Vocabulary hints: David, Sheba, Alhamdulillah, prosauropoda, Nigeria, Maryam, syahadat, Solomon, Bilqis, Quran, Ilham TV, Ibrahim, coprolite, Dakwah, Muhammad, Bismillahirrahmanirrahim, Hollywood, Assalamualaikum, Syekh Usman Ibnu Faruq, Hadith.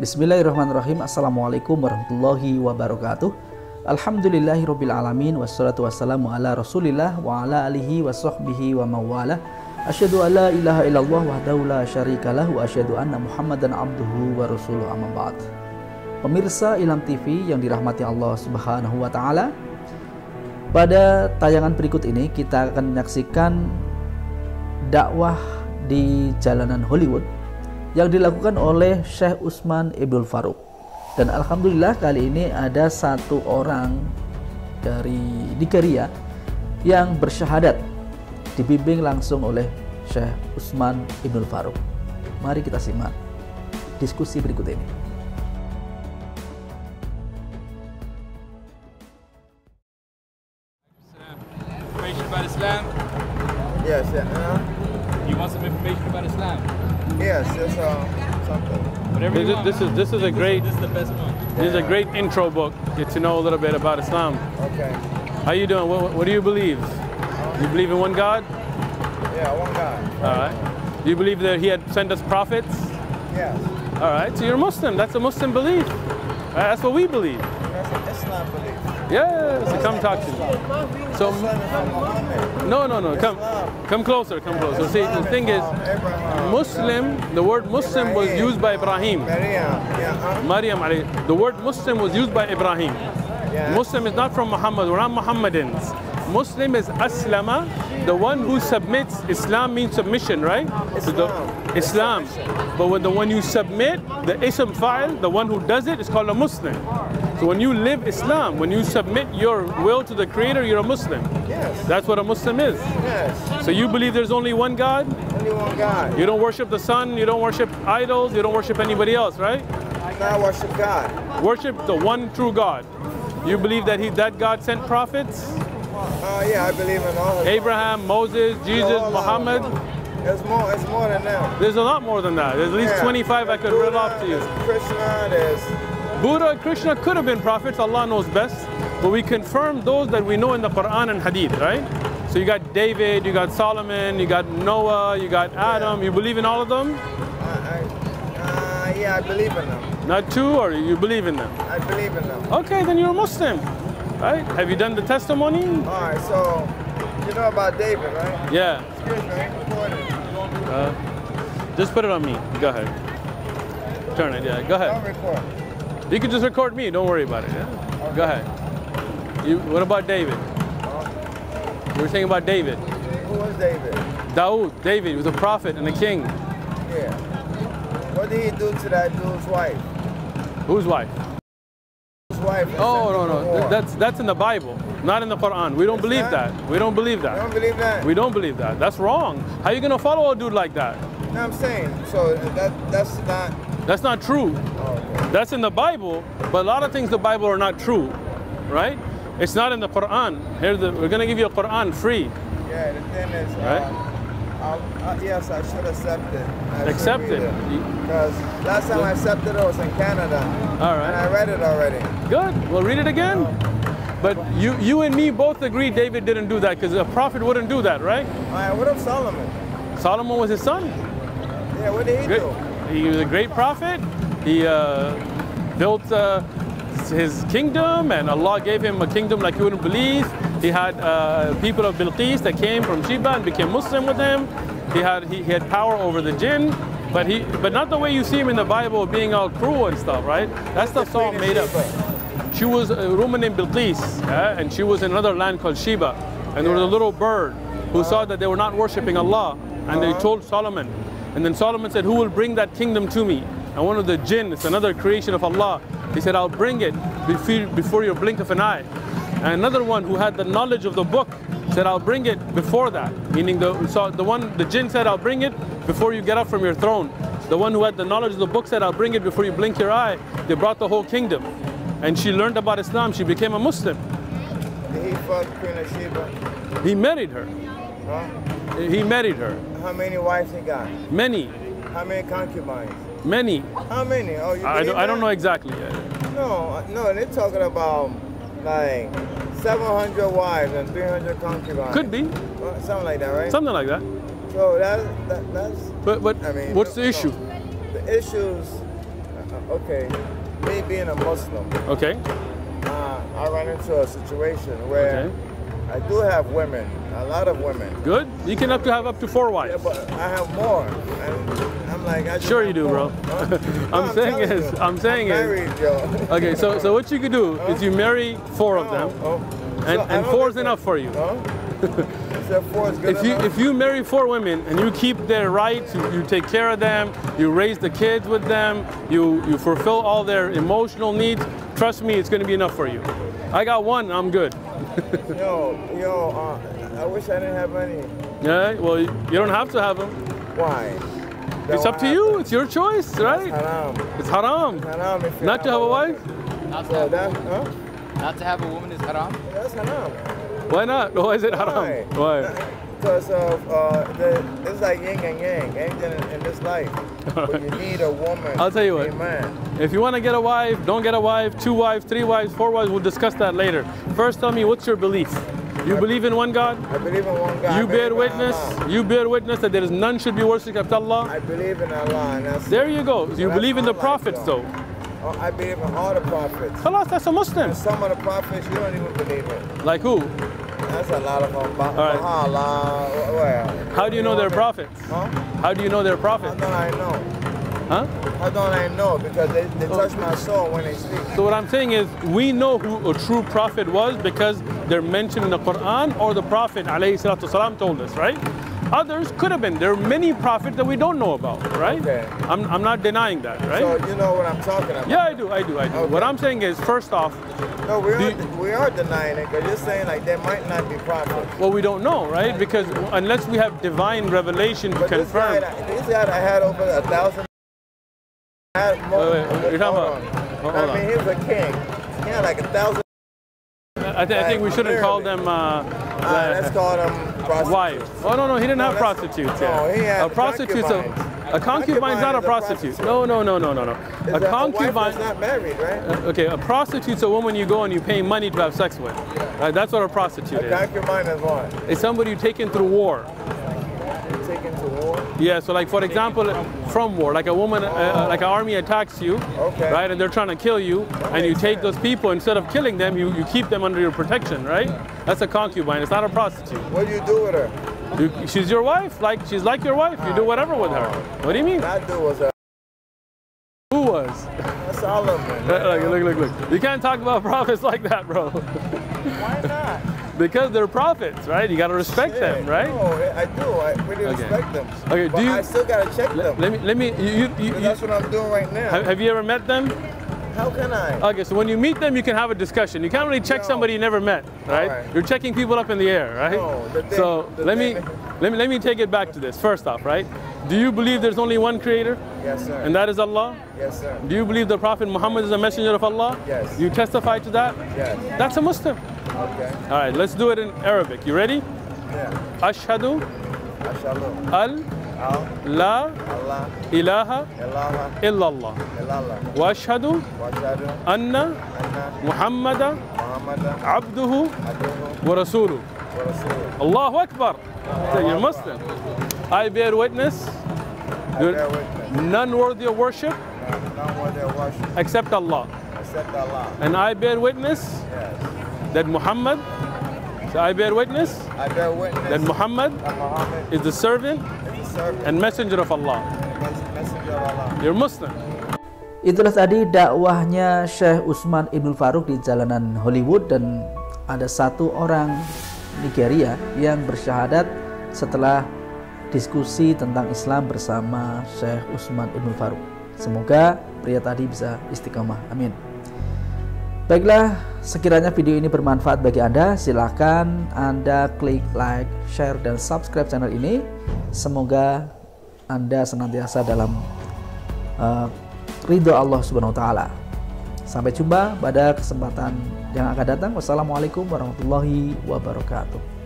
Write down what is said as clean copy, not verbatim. Bismillahirrahmanirrahim. Assalamualaikum warahmatullahi wabarakatuh. Alhamdulillahirrabbilalamin. Wassalatu wassalamu ala rasulillah wa ala alihi wa sahbihi wa mawala. Asyhadu an la ilaha illallah wahdahu la syarikalah wa asyhadu anna muhammadan abduhu wa rasuluh, amma ba'd. Pemirsa Ilham TV yang dirahmati Allah subhanahu wa ta'ala, pada tayangan berikut ini kita akan menyaksikan dakwah di jalanan Hollywood yang dilakukan oleh Syekh Usman Ibnu Faruq. Dan alhamdulillah kali ini ada satu orang dari Nigeria yang bersyahadat, dibimbing langsung oleh Syekh Usman Ibnu Faruq. Mari kita simak diskusi berikut ini. Information about Islam? Yes, you want some information about Islam? Yes, it's something. This is a great. This is the best one. Yeah. This is a great intro book. Get to know a little bit about Islam. Okay. How you doing? What do you believe? You believe in one God? Yeah, one God. All right. Do you believe that He had sent us prophets? Yes. All right. So you're a Muslim. That's a Muslim belief. Right? That's what we believe. That's an Islam belief. Yeah. So come talk to me. So no. Come closer. Come closer. See, the thing is, Muslim. The word Muslim was used by Ibrahim. Maryam. The word Muslim was used by Ibrahim. Muslim is not from Muhammad. We're not Muhammadans. Muslim is aslama, the one who submits. Islam means submission, right? Islam. But when the one you submit, the ism fa'il, the one who does it, is called a Muslim. So when you live Islam, when you submit your will to the Creator, you're a Muslim. Yes. That's what a Muslim is. Yes. So you believe there's only one God? Only one God. You don't worship the sun, you don't worship idols, you don't worship anybody else, right? I worship God. Worship the one true God. You believe that that God sent prophets? Yeah, I believe in all of them. Abraham, Moses, Jesus, Muhammad. It's more than that. There's a lot more than that. There's at least 25 I could read off to you. Buddha and Krishna could have been prophets, Allah knows best. But we confirm those that we know in the Quran and Hadith, right? So you got David, you got Solomon, you got Noah, you got Adam. You believe in all of them? Yeah, I believe in them. Not two, or you believe in them? I believe in them. Okay, then you're a Muslim. Right? Have you done the testimony? Alright, so you know about David, right? Yeah. Excuse me, I ain't recording. Just put it on me. Go ahead. Turn it, yeah. Go ahead. Don't record. You can just record me, don't worry about it. Yeah? Okay. Go ahead. What about David? You were saying about David. Who was David? Daoud. David was a prophet and a king. Yeah. What did he do to that dude's wife? Whose wife? Oh, no. That's in the Bible, not in the Quran. We don't believe that. We don't believe that. We don't believe that. That's wrong. How are you going to follow a dude like that? No, I'm saying. So that's not... That's not true. Oh, okay. That's in the Bible, but a lot of things in the Bible are not true, right? It's not in the Quran. We're going to give you a Quran free. Yeah, the thing is, right? Yes, I should accept it. Because last time I accepted it was in Canada. All right. And I read it already. Good. Well, read it again. But you and me both agree David didn't do that, because a prophet wouldn't do that, right? All right. What of Solomon? Solomon was his son. Yeah. What did he do? He was a great prophet. He built his kingdom, and Allah gave him a kingdom like you wouldn't believe. He had people of Bilqis that came from Sheba and became Muslim with him. He had power over the jinn, but not the way you see him in the Bible, being all cruel and stuff, right? That stuff's all made up. She was a woman named Bilqis, and she was in another land called Sheba. And there was a little bird who saw that they were not worshiping Allah, and they told Solomon. And then Solomon said, "Who will bring that kingdom to me?" And one of the jinn, it's another creation of Allah, he said, "I'll bring it before your blink of an eye." And another one who had the knowledge of the book said, "I'll bring it before that." Meaning the jinn said, "I'll bring it before you get up from your throne." The one who had the knowledge of the book said, "I'll bring it before you blink your eye." They brought the whole kingdom. And she learned about Islam. She became a Muslim. Did he fuck Queen of Sheba? He married her. Huh? He married her. How many wives he got? Many. How many concubines? Many. How many? Oh, you I don't know exactly yet. No, they're talking about like 700 wives and 300 concubines. Could be. Something like that, right? Something like that. So that's... But I mean, what's the issue? The issues Okay, me being a Muslim. Okay. I run into a situation where I do have women, a lot of women. Good. You can have up to 4 wives. Yeah, but I have more. I'm like, I just sure you do, more. Bro. Huh? I'm saying, I'm married, yo. Okay, so what you could do is you marry 4 of them, and so 4 is enough for you. If you marry 4 women and you keep their rights, you take care of them, you raise the kids with them, you fulfill all their emotional needs, trust me, it's going to be enough for you. I got 1, I'm good. I wish I didn't have any. Yeah, well, you don't have to have them. Why? It's up to you. It's your choice, right? It's haram. It's haram. It's haram if not to have a wife? Not to have a woman is haram? That's haram. Why not? Why is it haram? Why? Because of, it's like yin and yang, anything in this life. But you need a woman. I'll tell you what, man. If you want to get a wife, don't get a wife, 2 wives, 3 wives, 4 wives, we'll discuss that later. First, tell me, what's your belief? You believe in one God? I believe in one God. You bear witness that there is none should be worshipped except Allah? I believe in Allah. And that's there you go. You believe in the prophets, though. Oh, I believe in all the prophets. Khalas, that's a Muslim. And some of the prophets, you don't even believe in. Like who? That's a lot of them. Well, how do you know their prophets? Huh? How do you know their prophets? How don't I know? Huh? How don't I know? Because they touch my soul when they speak. So what I'm saying is, we know who a true prophet was because they're mentioned in the Quran or the Prophet ﷺ told us, right? Others could have been. There are many prophets that we don't know about, right? Okay. I'm not denying that, right? So you know what I'm talking about. Yeah, I do. Okay. What I'm saying is, first off... No, we are denying it, because you're saying like there might not be prophets. Well, we don't know, right? Because unless we have divine revelation to confirm... This guy that had over 1,000... Wait, you're talking about... I mean, he was a king. He had like 1,000... I think we shouldn't call them... let's call them... Wives. Oh no, he didn't have prostitutes. Yeah. No, he had a concubine's not a prostitute. No. A concubine's not married, right? Okay, a prostitute's a woman you go and you pay money to have sex with. Yeah. That's what a prostitute is. A concubine is what? It's somebody you take into war. Taken to war? Yeah, so like for example, from war, like a woman, like an army attacks you, right, and they're trying to kill you, and you take those people, instead of killing them, you keep them under your protection, right? That's a concubine, it's not a prostitute. What do you do with her? She's your wife, she's like your wife, you do whatever with her. What do you mean? That dude was a... Who was? That's Solomon. Look. You can't talk about prophets like that, bro. Why not? Because they're prophets, right? You gotta respect them, right? No, I do. I really respect them. Okay, but I still gotta check them. Let me. That's what I'm doing right now. Have you ever met them? How can I? Okay, so when you meet them, you can have a discussion. You can't really check somebody you never met, right? You're checking people up in the air, right? No, let me take it back to this. First off, right? Do you believe there's only one creator? Yes, sir. And that is Allah? Yes, sir. Do you believe the Prophet Muhammad is a messenger of Allah? Yes. You testify to that? Yes. That's a Muslim. Okay. All right, let's do it in Arabic. You ready? Yeah. Ashhadu la ilaha illallah wa ashhadu anna muhammada abduhu wa rasooluh. Allahu Akbar. So you're Muslim. I bear witness. None worthy of worship. Except Allah. Except Allah. And I bear witness. Yes. That Muhammad. So I bear witness. I bear witness. That Muhammad. Is the servant. And messenger of Allah. You're Muslim. Itulah tadi dakwahnya Syekh Usman Ibnu Faruq di jalanan Hollywood, dan ada 1 orang Nigeria yang bersyahadat setelah diskusi tentang Islam bersama Syekh Usman Ibnu Faruq. Semoga pria tadi bisa istiqamah. Amin. Baiklah, sekiranya video ini bermanfaat bagi Anda, silakan Anda klik like, share, dan subscribe channel ini. Semoga Anda senantiasa dalam ridho Allah Subhanahu wa taala. Sampai jumpa pada kesempatan yang akan datang. Wassalamualaikum warahmatullahi wabarakatuh.